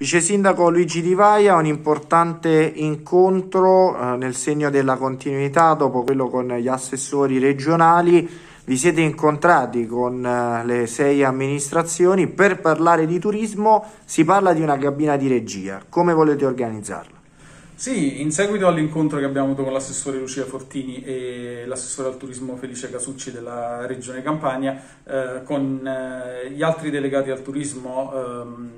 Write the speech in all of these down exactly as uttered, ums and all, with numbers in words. Vice Sindaco Luigi Di Vaia, un importante incontro eh, nel segno della continuità dopo quello con gli assessori regionali. Vi siete incontrati con eh, le sei amministrazioni per parlare di turismo. Si parla di una cabina di regia. Come volete organizzarla? Sì, in seguito all'incontro che abbiamo avuto con l'assessore Lucia Fortini e l'assessore al turismo Felice Casucci della Regione Campania, eh, con eh, gli altri delegati al turismo ehm,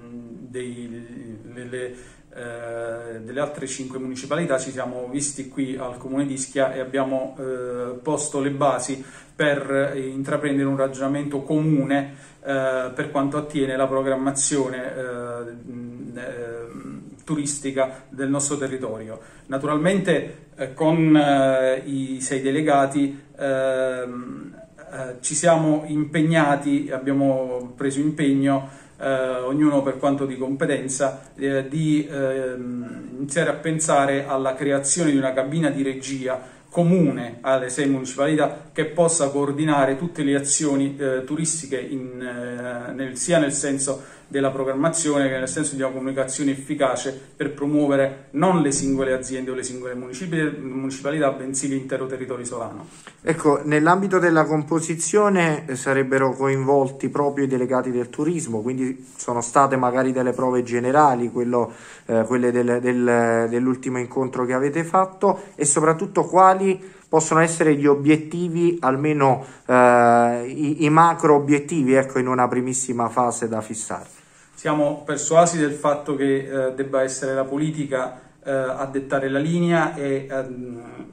Dei, delle, eh, delle altre cinque municipalità ci siamo visti qui al comune di Ischia e abbiamo eh, posto le basi per eh, intraprendere un ragionamento comune eh, per quanto attiene la programmazione eh, eh, turistica del nostro territorio. Naturalmente eh, con eh, i sei delegati eh, eh, ci siamo impegnati, abbiamo preso impegno Eh, ognuno per quanto di competenza, eh, di eh, iniziare a pensare alla creazione di una cabina di regia comune alle sei municipalità che possa coordinare tutte le azioni eh, turistiche in, eh, nel, sia nel senso della programmazione che nel senso di una comunicazione efficace per promuovere non le singole aziende o le singole municipalità, bensì l'intero territorio isolano. Ecco, nell'ambito della composizione sarebbero coinvolti proprio i delegati del turismo, quindi sono state magari delle prove generali, quello, eh, quelle del, del, dell'ultimo incontro che avete fatto, e soprattutto quali possono essere gli obiettivi, almeno eh, i, i macro obiettivi, ecco, in una primissima fase da fissare. Siamo persuasi del fatto che eh, debba essere la politica eh, a dettare la linea e eh,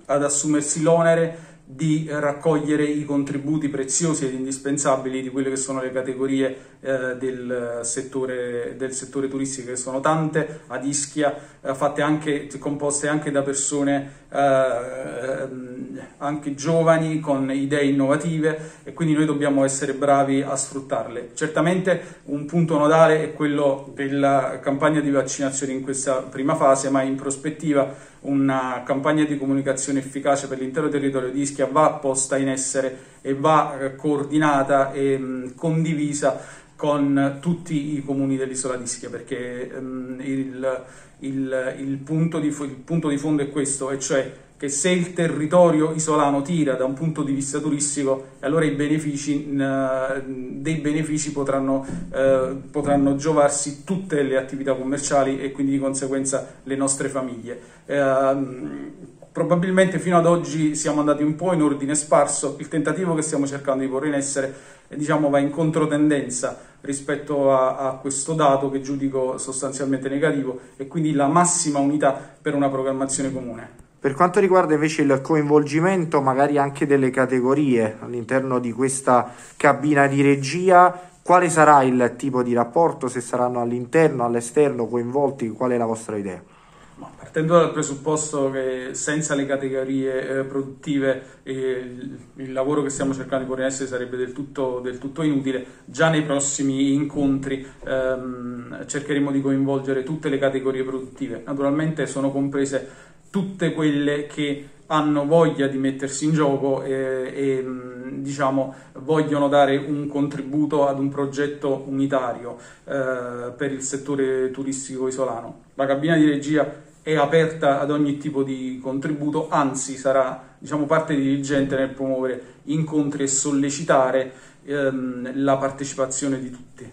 ad assumersi l'onere di raccogliere i contributi preziosi ed indispensabili di quelle che sono le categorie eh, del, settore, del settore turistico, che sono tante ad Ischia, eh, fatte anche, composte anche da persone eh, anche giovani con idee innovative, e quindi noi dobbiamo essere bravi a sfruttarle. Certamente un punto nodale è quello della campagna di vaccinazione in questa prima fase, ma in prospettiva una campagna di comunicazione efficace per l'intero territorio di Ischia va posta in essere e va coordinata e condivisa con tutti i comuni dell'isola di Ischia, perché il, il, il, punto di, il punto di fondo è questo, e cioè che se il territorio isolano tira da un punto di vista turistico, allora i benefici, dei benefici potranno, eh, potranno giovarsi tutte le attività commerciali e quindi di conseguenza le nostre famiglie. Eh, probabilmente fino ad oggi siamo andati un po' in ordine sparso. Il tentativo che stiamo cercando di porre in essere, diciamo, va in controtendenza rispetto a, a questo dato che giudico sostanzialmente negativo, e quindi la massima unità per una programmazione comune. Per quanto riguarda invece il coinvolgimento magari anche delle categorie all'interno di questa cabina di regia, quale sarà il tipo di rapporto, se saranno all'interno, all'esterno coinvolti, qual è la vostra idea? Partendo dal presupposto che senza le categorie eh, produttive eh, il, il lavoro che stiamo cercando di porre in essere sarebbe del tutto, del tutto inutile, già nei prossimi incontri ehm, cercheremo di coinvolgere tutte le categorie produttive. Naturalmente sono comprese tutte quelle che hanno voglia di mettersi in gioco e, e diciamo, vogliono dare un contributo ad un progetto unitario eh, per il settore turistico isolano. La cabina di regia è aperta ad ogni tipo di contributo, anzi sarà, diciamo, parte dirigente nel promuovere incontri e sollecitare ehm, la partecipazione di tutti.